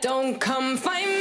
Don't come find me.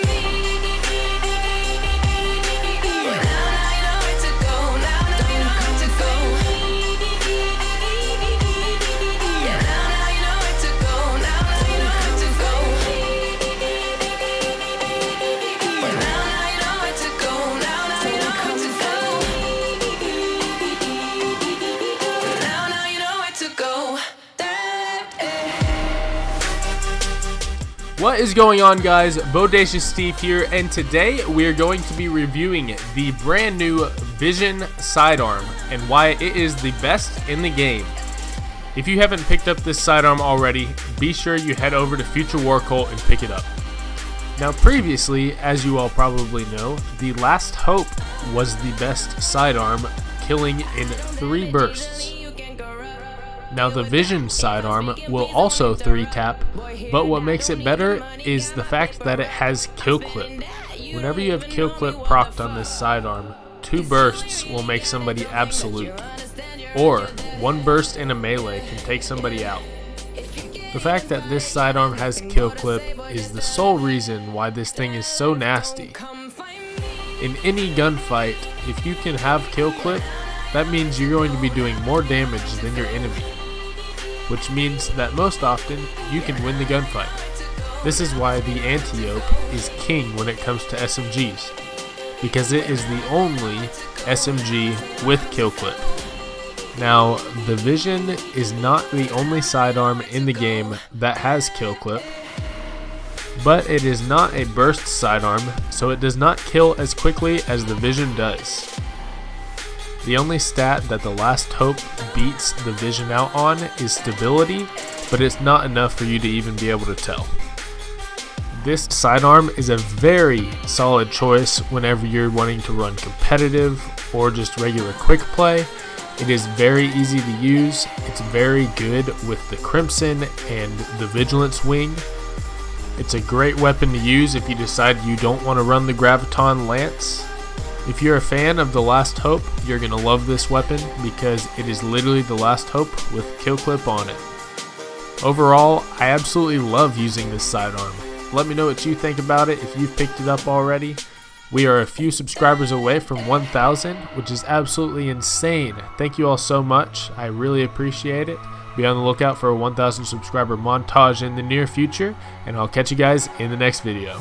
What is going on, guys? Bodacious Steve here, and today we are going to be reviewing the brand new Vision Sidearm and why it is the best in the game. If you haven't picked up this sidearm already, be sure you head over to Future War Cult and pick it up. Now previously, as you all probably know, The Last Hope was the best sidearm, killing in 3 bursts. Now the Vision Sidearm will also 3-tap, but what makes it better is the fact that it has kill clip. Whenever you have kill clip procced on this sidearm, 2 bursts will make somebody absolute, or 1 burst in a melee can take somebody out. The fact that this sidearm has kill clip is the sole reason why this thing is so nasty. In any gunfight, if you can have kill clip, that means you're going to be doing more damage than your enemy, which means that most often you can win the gunfight. This is why the Antiope is king when it comes to SMGs, because it is the only SMG with kill clip. Now, the Vision is not the only sidearm in the game that has kill clip, but it is not a burst sidearm, so it does not kill as quickly as the Vision does. The only stat that The Last Hope beats the Vision out on is stability, but it's not enough for you to even be able to tell. This sidearm is a very solid choice whenever you're wanting to run competitive or just regular quick play. It is very easy to use. It's very good with the Crimson and the Vigilance Wing. It's a great weapon to use if you decide you don't want to run the Graviton Lance. If you're a fan of The Last Hope, you're going to love this weapon because it is literally The Last Hope with kill clip on it. Overall, I absolutely love using this sidearm. Let me know what you think about it if you've picked it up already. We are a few subscribers away from 1,000, which is absolutely insane. Thank you all so much. I really appreciate it. Be on the lookout for a 1,000 subscriber montage in the near future, and I'll catch you guys in the next video.